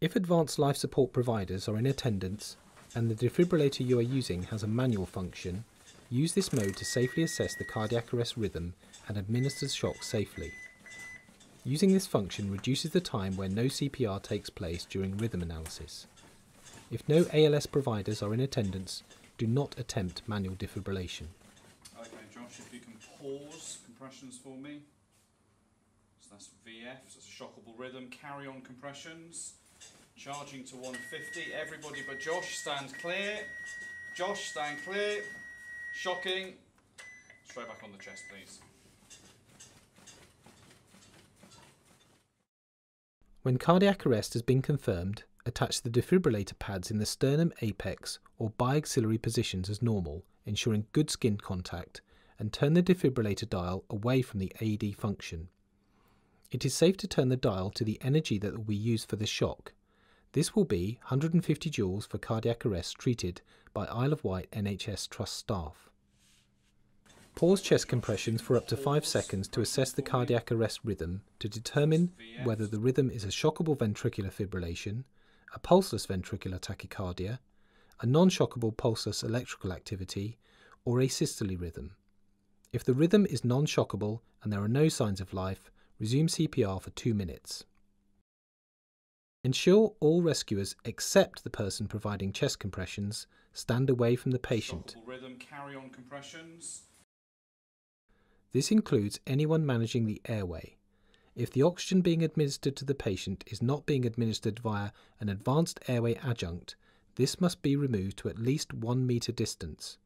If advanced life support providers are in attendance and the defibrillator you are using has a manual function, use this mode to safely assess the cardiac arrest rhythm and administer shock safely. Using this function reduces the time where no CPR takes place during rhythm analysis. If no ALS providers are in attendance, do not attempt manual defibrillation. Okay, Josh, if you can pause compressions for me. So that's VF, so it's a shockable rhythm. Carry on compressions. Charging to 150, everybody but Josh, stand clear. Josh, stand clear. Shocking. Straight back on the chest, please. When cardiac arrest has been confirmed, attach the defibrillator pads in the sternum apex or biaxillary positions as normal, ensuring good skin contact, and turn the defibrillator dial away from the AED function. It is safe to turn the dial to the energy that we use for the shock. This will be 150 joules for cardiac arrest treated by Isle of Wight NHS Trust staff. Pause chest compressions for up to 5 seconds to assess the cardiac arrest rhythm to determine whether the rhythm is a shockable ventricular fibrillation, a pulseless ventricular tachycardia, a non-shockable pulseless electrical activity, or a systole rhythm. If the rhythm is non-shockable and there are no signs of life, resume CPR for 2 minutes. Ensure all rescuers, except the person providing chest compressions, stand away from the patient. Rhythm, carry on compressions. This includes anyone managing the airway. If the oxygen being administered to the patient is not being administered via an advanced airway adjunct, this must be removed to at least 1 metre distance.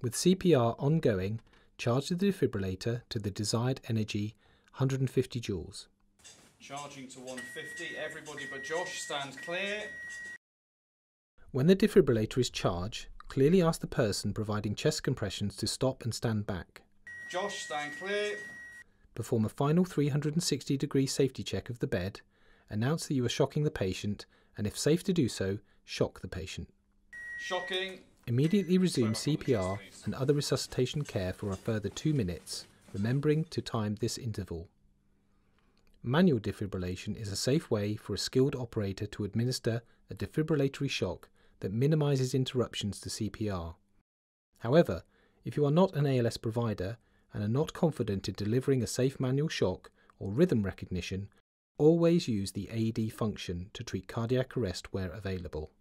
With CPR ongoing, charge the defibrillator to the desired energy, 150 joules. Charging to 150, everybody but Josh, stand clear. When the defibrillator is charged, clearly ask the person providing chest compressions to stop and stand back. Josh, stand clear. Perform a final 360-degree safety check of the bed, announce that you are shocking the patient, and if safe to do so, shock the patient. Shocking. Immediately resume CPR and other resuscitation care for a further 2 minutes, remembering to time this interval. Manual defibrillation is a safe way for a skilled operator to administer a defibrillatory shock that minimises interruptions to CPR. However, if you are not an ALS provider and are not confident in delivering a safe manual shock or rhythm recognition, always use the AED function to treat cardiac arrest where available.